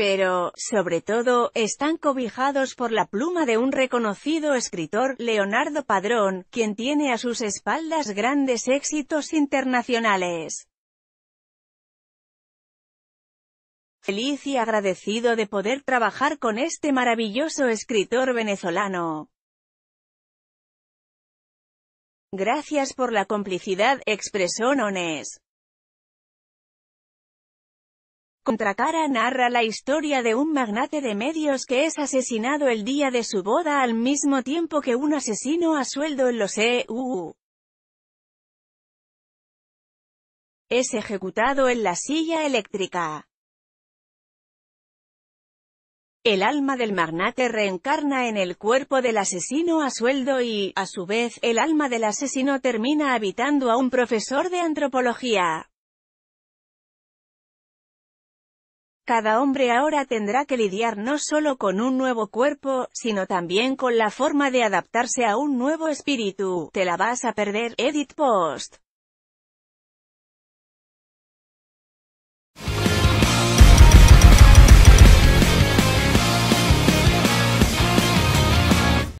pero, sobre todo, están cobijados por la pluma de un reconocido escritor, Leonardo Padrón, quien tiene a sus espaldas grandes éxitos internacionales. Feliz y agradecido de poder trabajar con este maravilloso escritor venezolano. Gracias por la complicidad, expresó Nones. Contracara narra la historia de un magnate de medios que es asesinado el día de su boda al mismo tiempo que un asesino a sueldo en los EUU. Es ejecutado en la silla eléctrica. El alma del magnate reencarna en el cuerpo del asesino a sueldo y, a su vez, el alma del asesino termina habitando a un profesor de antropología. Cada hombre ahora tendrá que lidiar no solo con un nuevo cuerpo, sino también con la forma de adaptarse a un nuevo espíritu. Te la vas a perder, Edith Post.